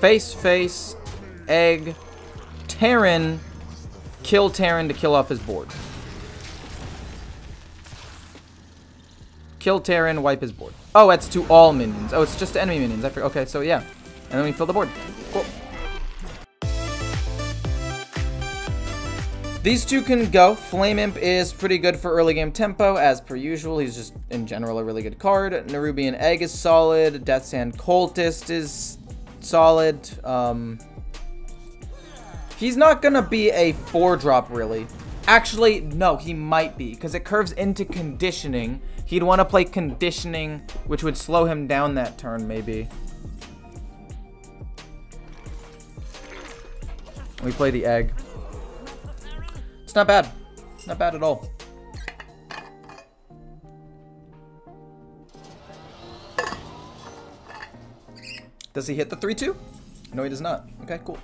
Face, Egg, Terran, kill Terran to kill off his board. Kill Terran, wipe his board. Oh, that's to all minions. Oh, it's just to enemy minions. I forgot. Okay, so yeah. And then we fill the board. Cool. These two can go. Flame Imp is pretty good for early game tempo, as per usual. He's just, in general, a really good card. Nerubian Egg is solid. Death Sand Cultist is solid. He's not going to be a 4-drop, really. Actually, no, he might be, because it curves into Conditioning. He'd want to play Conditioning, which would slow him down that turn, maybe. We play the Egg. It's not bad. It's not bad at all. Does he hit the 3-2? No, he does not. Okay, cool.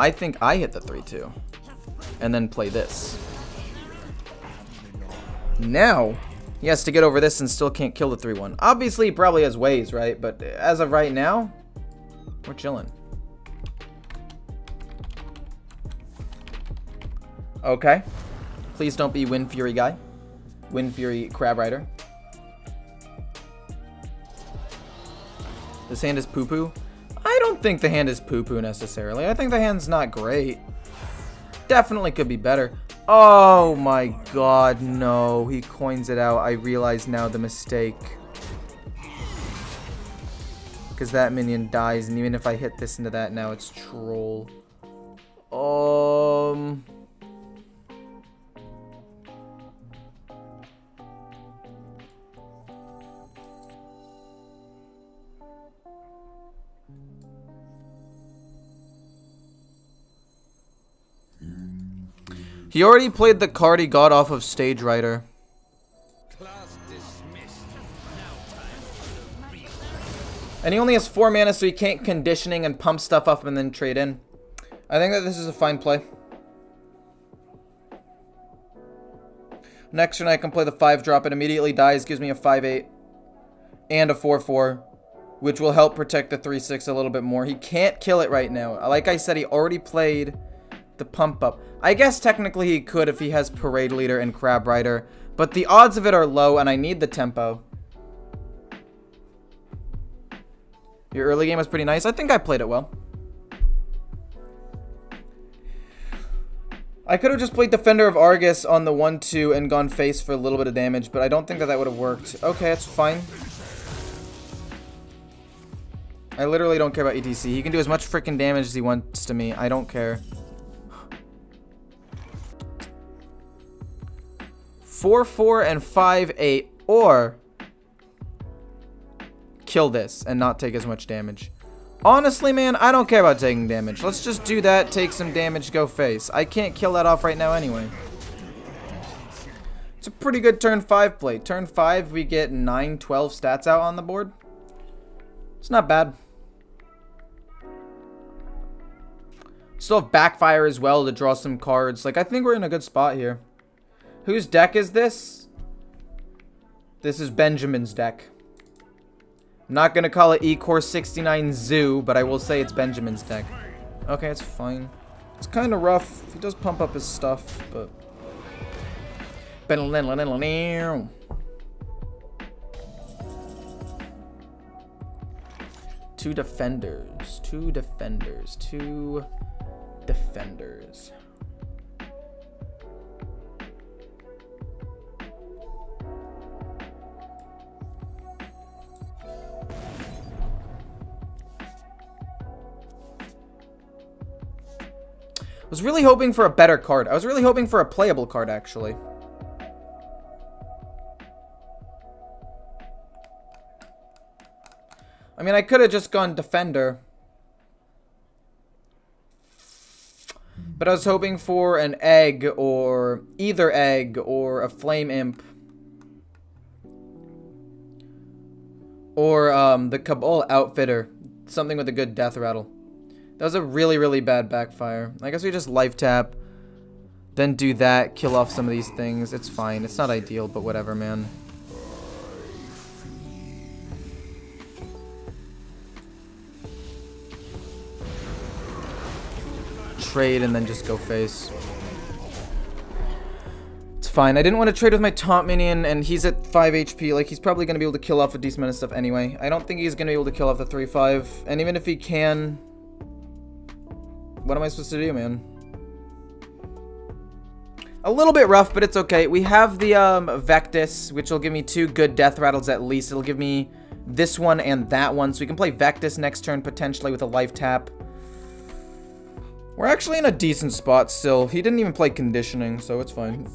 I think I hit the 3-2. And then play this. Now, he has to get over this and still can't kill the 3-1. Obviously, he probably has ways, right? But as of right now, we're chilling. Okay. Please don't be Wind Fury guy. Wind Fury Crab Rider. This hand is poo-poo. I don't think the hand is poo-poo necessarily. I think the hand's not great. Definitely could be better. Oh my god, no. He coins it out. I realize now the mistake. Because that minion dies, and even if I hit this into that now, it's troll. He already played the card he got off of Stage Rider. And he only has 4 mana, so he can't Conditioning and pump stuff up and then trade in. I think that this is a fine play. Next turn I can play the 5-drop. It immediately dies, gives me a 5-8 and a 4-4, which will help protect the 3-6 a little bit more. He can't kill it right now. Like I said, he already played the pump up. I guess technically he could if he has Parade Leader and Crab Rider, but the odds of it are low and I need the tempo. Your early game was pretty nice. I think I played it well. I could have just played Defender of Argus on the 1-2 and gone face for a little bit of damage, but I don't think that would have worked. Okay, that's fine. I literally don't care about ETC. He can do as much freaking damage as he wants to me. I don't care. 4-4 and 5-8, or kill this and not take as much damage. Honestly, man, I don't care about taking damage. Let's just do that, take some damage, go face. I can't kill that off right now anyway. It's a pretty good turn 5 play. Turn 5, we get 9, 12 stats out on the board. It's not bad. Still have Backfire as well to draw some cards. Like, I think we're in a good spot here. Whose deck is this? This is Benjamin's deck. I'm not going to call it E-Core 69 Zoo, but I will say it's Benjamin's deck. Okay, it's fine. It's kind of rough. He does pump up his stuff, but... Two defenders. I was really hoping for a better card. I was really hoping for a playable card, actually. I mean, I could have just gone Defender. But I was hoping for an Egg, or either Egg, or a Flame Imp. Or the Cabal Outfitter. Something with a good death rattle. That was a really, really bad Backfire. I guess we just life tap, then do that, kill off some of these things. It's fine. It's not ideal, but whatever, man. trade and then just go face. It's fine. I didn't want to trade with my taunt minion, and he's at 5 HP. Like, he's probably going to be able to kill off a decent amount of stuff anyway. I don't think he's going to be able to kill off the 3-5. And even if he can, what am I supposed to do, man? A little bit rough, but it's okay. We have the Vectus, which will give me 2 good death rattles at least. It'll give me this one and that one. So we can play Vectus next turn, potentially, with a life tap. We're actually in a decent spot still. He didn't even play conditioning, so it's fine.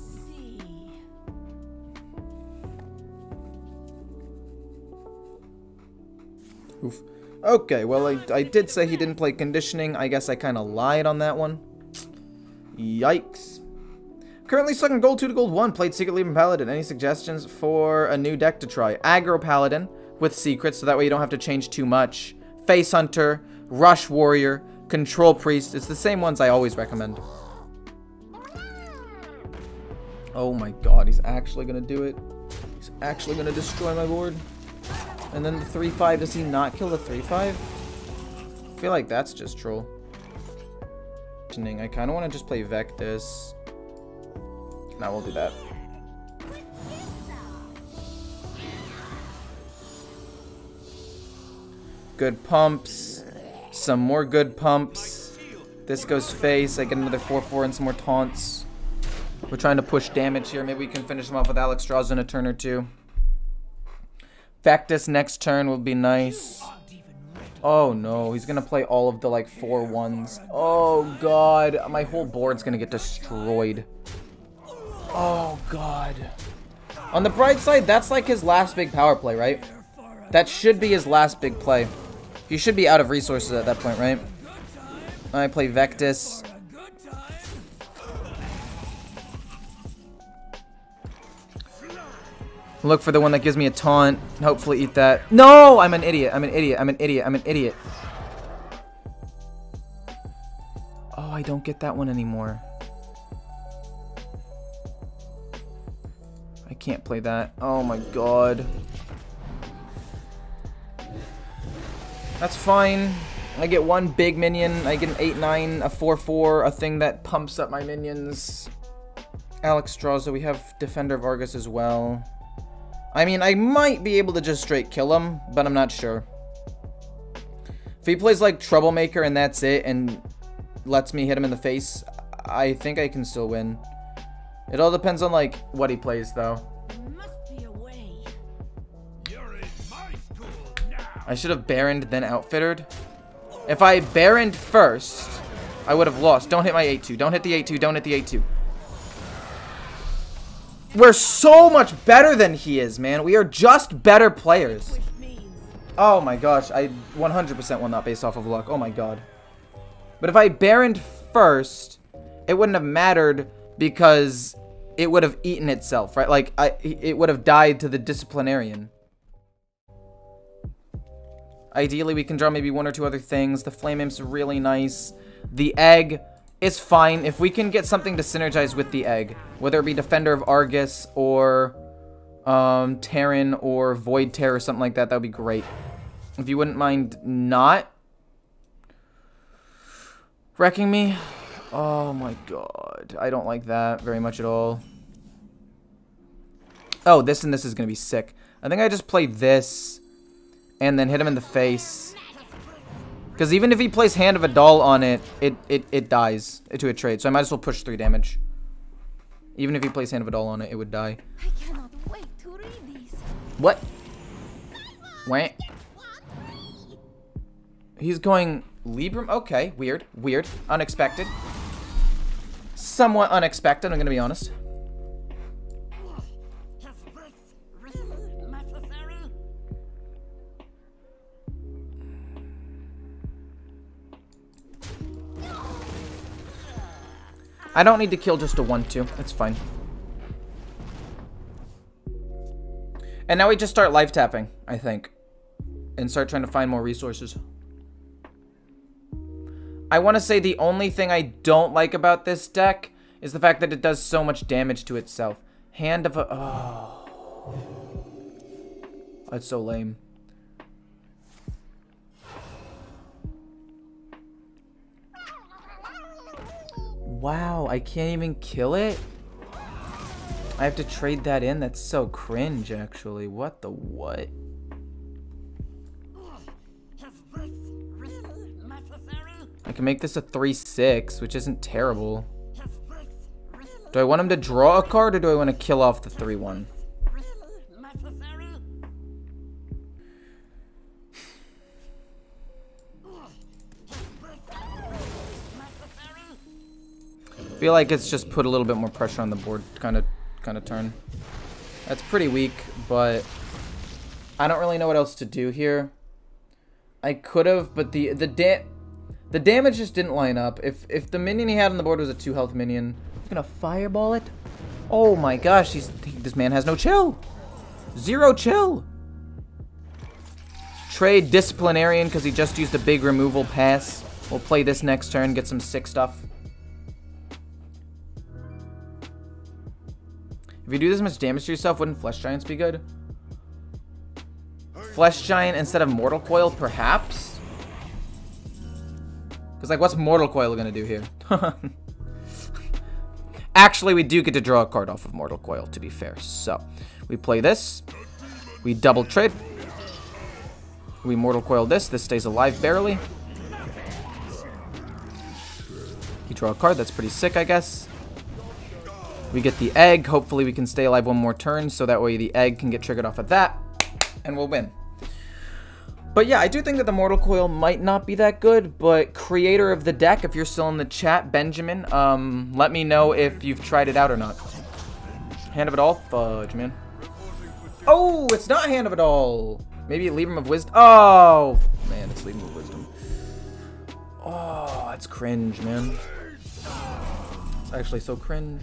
Oof. Okay, well, I did say he didn't play conditioning. I guess I kind of lied on that one. Yikes. Currently stuck in gold 2 to gold 1. Played Secret Libram Paladin. Any suggestions for a new deck to try? Aggro Paladin with secrets, so that way you don't have to change too much. Face Hunter, Rush Warrior, Control Priest. It's the same ones I always recommend. Oh my god, he's actually gonna do it. He's actually gonna destroy my board. And then the 3-5. Does he not kill the 3-5? I feel like that's just troll. I kind of want to just play Vectus. Nah, we'll do that. Good pumps. Some more good pumps. This goes face. I get another 4-4 and some more taunts. We're trying to push damage here. Maybe we can finish him off with Alexstrasza in a turn or two. Vectus next turn will be nice. Oh no, he's gonna play all of the like 4-1s. Oh god, my whole board's gonna get destroyed. Oh god. On the bright side, that's like his last big power play, right? That should be his last big play. He should be out of resources at that point, right? I play Vectus. Look for the one that gives me a taunt. Hopefully eat that. No! I'm an idiot. I'm an idiot. I'm an idiot. I'm an idiot. Oh, I don't get that one anymore. I can't play that. Oh my god. That's fine. I get one big minion. I get an 8-9, a 4-4, a thing that pumps up my minions. Alexstrasza. We have Defender of Argus as well. I mean, I might be able to just straight kill him, but I'm not sure. If he plays, like, Troublemaker and that's it, and lets me hit him in the face, I think I can still win. It all depends on, like, what he plays, though. I should have Baroned, then Outfittered. If I Baroned first, I would have lost. Don't hit my 8-2. Don't hit the 8-2. Don't hit the 8-2. We're so much better than he is, man. We are just better players. Oh my gosh, I 100% won that based off of luck. Oh my god. But if I Baroned first, it wouldn't have mattered because it would have eaten itself, right? Like, it would have died to the Disciplinarian. Ideally, we can draw maybe one or two other things. The Flame Imp's really nice. The Egg is fine. If we can get something to synergize with the Egg, whether it be Defender of Argus or Terran or Void Terror or something like that, that would be great. If you wouldn't mind not wrecking me. Oh my god. I don't like that very much at all. Oh, this and this is going to be sick. I think I just played this. And then hit him in the face. Because even if he plays Hand of A'dal on it, it dies to a trade. So I might as well push 3 damage. Even if he plays Hand of A'dal on it, it would die. I cannot wait to read these. What? Wah. He's going Libram. Okay, weird. Weird. Unexpected. Somewhat unexpected, I'm going to be honest. I don't need to kill just a 1-2. It's fine. And now we just start life tapping, I think. And start trying to find more resources. I want to say the only thing I don't like about this deck is the fact that it does so much damage to itself. Hand of a... Oh. That's so lame. Wow, I can't even kill it? I have to trade that in? That's so cringe, actually. What the what? I can make this a 3-6, which isn't terrible. Do I want him to draw a card, or do I want to kill off the 3-1? I feel like it's just put a little bit more pressure on the board kind of turn. That's pretty weak, but I don't really know what else to do here. I could have, but the damage just didn't line up. If the minion he had on the board was a 2-health minion, I'm gonna fireball it. Oh my gosh, this man has no chill. 0 chill. Trade Disciplinarian because he just used a big removal pass. We'll play this next turn, get some sick stuff. If you do this much damage to yourself, wouldn't Flesh Giants be good? Flesh Giant instead of Mortal Coil, perhaps? Because, like, what's Mortal Coil gonna do here? Actually, we do get to draw a card off of Mortal Coil, to be fair. So, we play this. We double trade. We Mortal Coil this. This stays alive barely. You draw a card. That's pretty sick, I guess. We get the egg. Hopefully, we can stay alive one more turn, so that way the egg can get triggered off of that, and we'll win. But yeah, I do think that the Mortal Coil might not be that good, but creator of the deck, if you're still in the chat, Benjamin, let me know if you've tried it out or not. Hand of A'dal? Fudge, man. Oh, it's not Hand of A'dal. Maybe Libram of Wisdom. Oh, man, it's Libram of Wisdom. Oh, it's cringe, man. It's actually so cringe.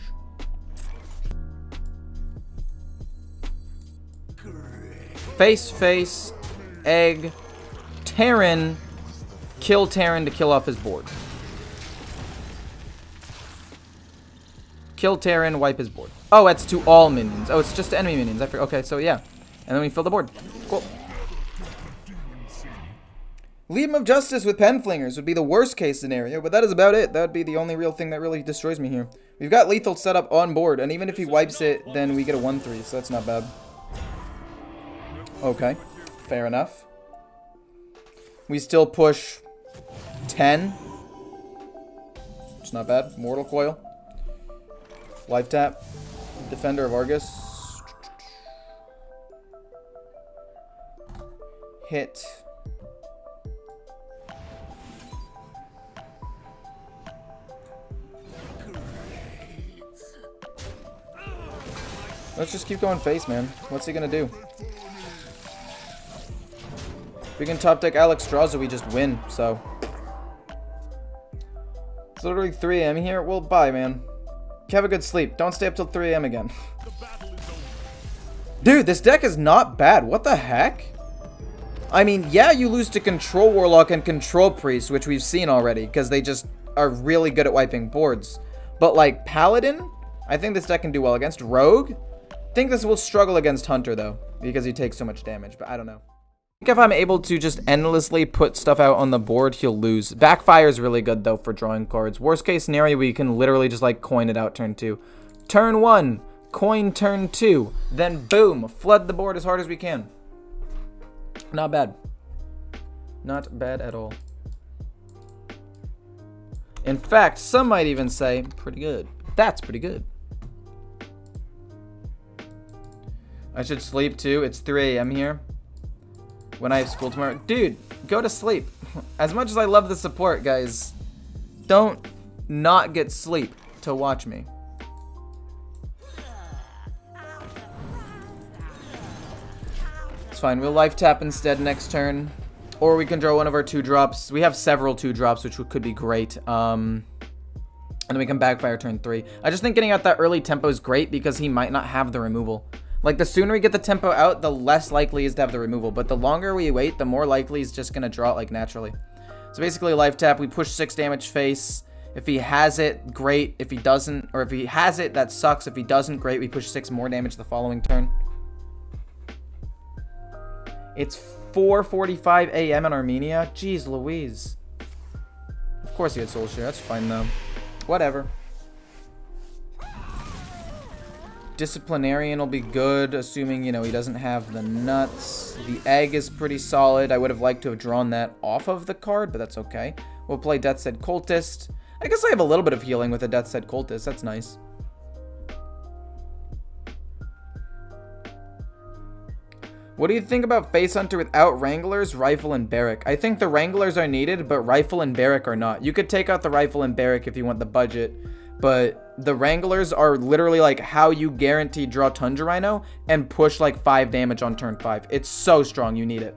Face. Egg, Terran, kill Terran to kill off his board. Kill Terran, wipe his board. Oh, that's to all minions. Oh, it's just to enemy minions. I forgot. Okay, so yeah. And then we fill the board. Cool. Legion of Justice with pen flingers would be the worst case scenario, but that is about it. That would be the only real thing that really destroys me here. We've got lethal set up on board, and even if he wipes it, then we get a 1-3, so that's not bad. Okay. Fair enough. We still push 10. It's not bad. Mortal Coil. Life Tap. Defender of Argus. Hit. Let's just keep going face, man. What's he gonna do? We can top deck Alexstrasza, we just win, so. It's literally 3 a.m. here. Well, bye, man. Have a good sleep. Don't stay up till 3 a.m. again. Dude, this deck is not bad. What the heck? I mean, yeah, you lose to Control Warlock and Control Priest, which we've seen already, because they just are really good at wiping boards. But, like, Paladin? I think this deck can do well against Rogue. I think this will struggle against Hunter, though, because he takes so much damage, but I don't know. I think if I'm able to just endlessly put stuff out on the board, he'll lose. Backfire is really good, though, for drawing cards. Worst case scenario, we can literally just, like, coin it out turn 2. Turn 1, coin turn 2, then boom, flood the board as hard as we can. Not bad. Not bad at all. In fact, some might even say, pretty good. That's pretty good. I should sleep, too. It's 3 a.m. here. When I have school tomorrow. Dude, go to sleep. As much as I love the support, guys, don't not get sleep to watch me. It's fine. We'll life tap instead next turn. Or we can draw one of our 2-drops. We have several 2-drops, which could be great. And then we can backfire turn 3. I just think getting out that early tempo is great because he might not have the removal. Like, the sooner we get the tempo out, the less likely he is to have the removal. But the longer we wait, the more likely he's just going to draw it, like, naturally. So, basically, life tap. We push 6 damage face. If he has it, great. If he doesn't, or if he has it, that sucks. If he doesn't, great. We push 6 more damage the following turn. It's 4:45 a.m. in Armenia. Jeez Louise. Of course he had Soul Share. That's fine, though. Whatever. Disciplinarian will be good, assuming, you know, he doesn't have the nuts. The egg is pretty solid. I would have liked to have drawn that off of the card, but that's okay. We'll play Death Sand Cultist. I guess I have a little bit of healing with a Death Sand Cultist. That's nice. What do you think about Face Hunter without Wranglers, Rifle, and Barrack? I think the Wranglers are needed, but Rifle and Barrack are not. You could take out the Rifle and Barrack if you want the budget, but the Wranglers are literally like how you guarantee draw Tundra Rhino and push like 5 damage on turn 5. It's so strong, you need it.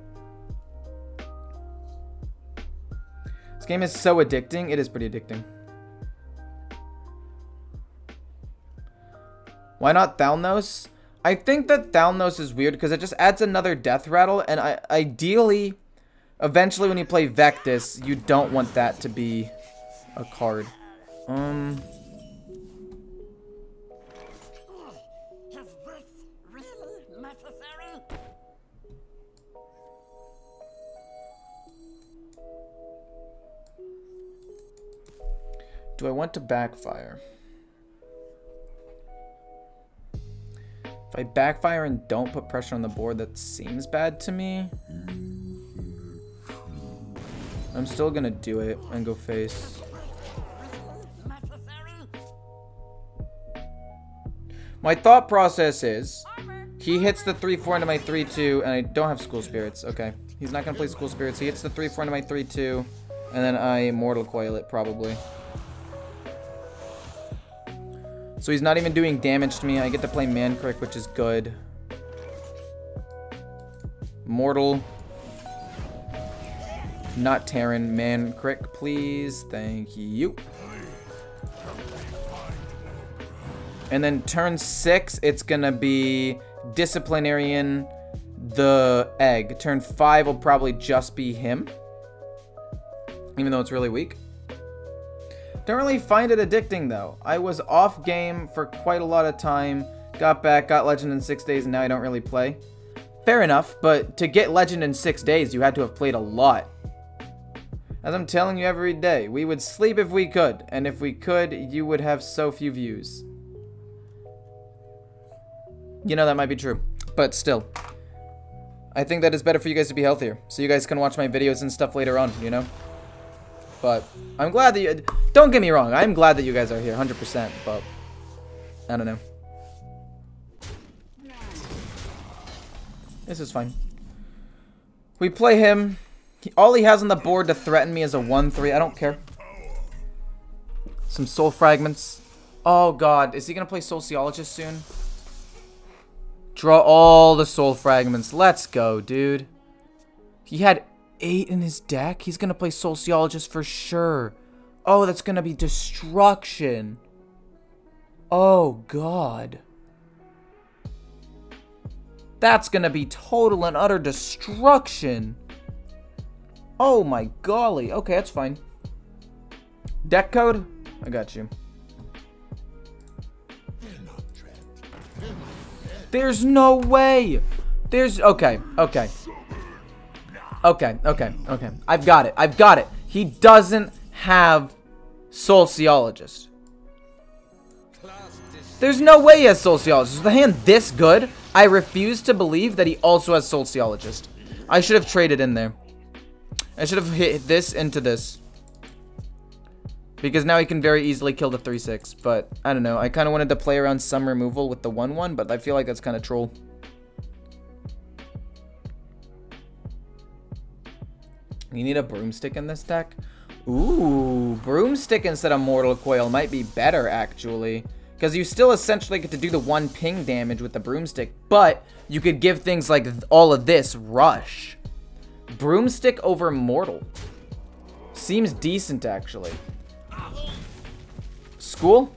This game is so addicting. It is pretty addicting. Why not Thalnos? I think that Thalnos is weird because it just adds another death rattle, and ideally, eventually when you play Vectus, you don't want that to be a card. Do I want to backfire? If I backfire and don't put pressure on the board, that seems bad to me. I'm still gonna do it and go face. My thought process is, he hits the 3-4 into my 3-2, and I don't have School Spirits. Okay, he's not gonna play School Spirits. He hits the 3-4 into my 3-2, and then I Mortal Coil it probably. So he's not even doing damage to me. I get to play Mancrick, which is good. Mortal. Not Terran. Mancrick, please. Thank you. And then turn 6, it's going to be Disciplinarian, the egg. Turn 5 will probably just be him, even though it's really weak. Don't really find it addicting, though. I was off game for quite a lot of time. Got back, got Legend in 6 days, and now I don't really play. Fair enough, but to get Legend in 6 days, you had to have played a lot. As I'm telling you every day, we would sleep if we could. And if we could, you would have so few views. You know, that might be true. But still. I think that is better for you guys to be healthier. So you guys can watch my videos and stuff later on, you know? But I'm glad that you... Don't get me wrong. I'm glad that you guys are here, 100%. But I don't know. This is fine. We play him. All he has on the board to threaten me is a 1-3. I don't care. Some soul fragments. Oh, God. Is he going to play Soulciologist soon? Draw all the soul fragments. Let's go, dude. He had 8 in his deck. He's gonna play Soulciologist for sure. Oh, that's gonna be destruction. Oh God, that's gonna be total and utter destruction. Oh my golly. Okay, that's fine. Deck code, I got you. There's no way. There's okay. I've got it. I've got it. He doesn't have Soulciologist. There's no way he has Soulciologist. With a hand this good, I refuse to believe that he also has Soulciologist. I should have traded in there. I should have hit this into this. Because now he can very easily kill the 3-6. But, I don't know. I kind of wanted to play around some removal with the 1-1, but I feel like that's kind of troll. You need a broomstick in this deck? Ooh, broomstick instead of Mortal Coil might be better, actually. Because you still essentially get to do the 1 ping damage with the broomstick, but you could give things like all of this rush. Broomstick over Mortal. Seems decent, actually. School?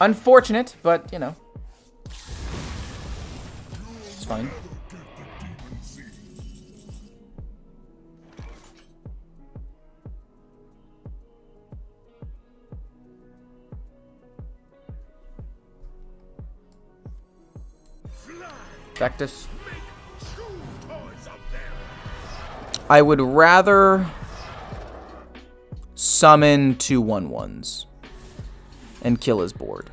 Unfortunate, but, you know. It's fine. Vectus. I would rather summon 2-1-1s. and kill his board.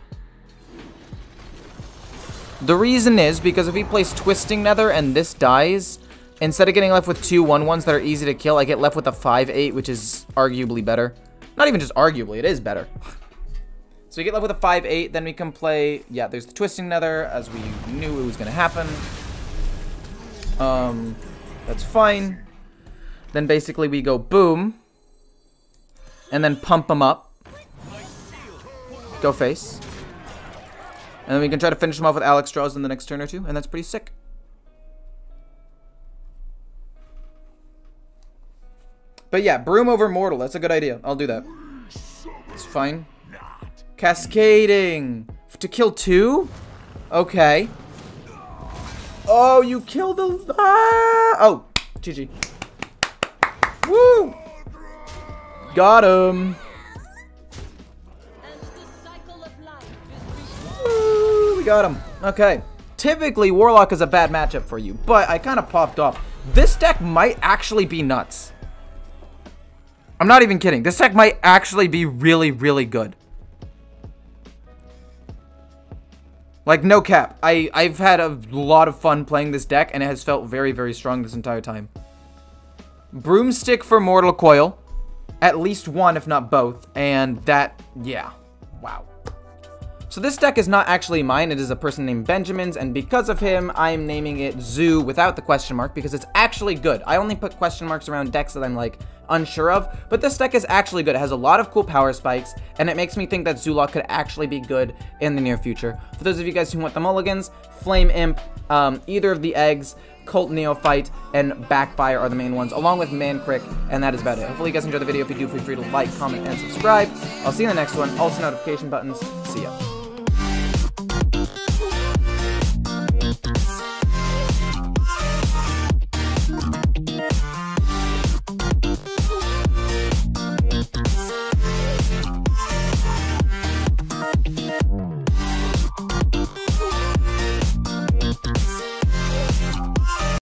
The reason is because if he plays Twisting Nether and this dies, instead of getting left with 2/1/1s that are easy to kill, I get left with a 5/8, which is arguably better. Not even just arguably, it is better. So we get left with a 5/8, then we can play... Yeah, there's the Twisting Nether, as we knew it was going to happen. That's fine. Then basically we go boom. And then pump him up. Go face. And then we can try to finish him off with Alexstrasza in the next turn or two, and that's pretty sick. But yeah, Broom over Mortal, that's a good idea. I'll do that. It's fine. Cascading! To kill 2? Okay. Oh, you killed the... Ah! Oh, GG. Woo! Got him! Woo! We got him. Okay. Typically, Warlock is a bad matchup for you, but I kind of popped off. This deck might actually be nuts. I'm not even kidding. This deck might actually be really, really good. Like, no cap. I've had a lot of fun playing this deck, and it has felt very, very strong this entire time. Broomstick for Mortal Coil. At least one, if not both. And that, yeah. Wow. So this deck is not actually mine. It is a person named Benjamin's, and because of him, I'm naming it Zoo without the question mark, because it's actually good. I only put question marks around decks that I'm, like, unsure of, but this deck is actually good. It has a lot of cool power spikes, and it makes me think that Zoolock could actually be good in the near future. For those of you guys who want the mulligans, Flame Imp, either of the eggs, Cult Neophyte, and Backfire are the main ones, along with Mancrick, and that is about it. Hopefully you guys enjoyed the video. If you do, feel free to like, comment, and subscribe. I'll see you in the next one. Also, notification buttons. See ya.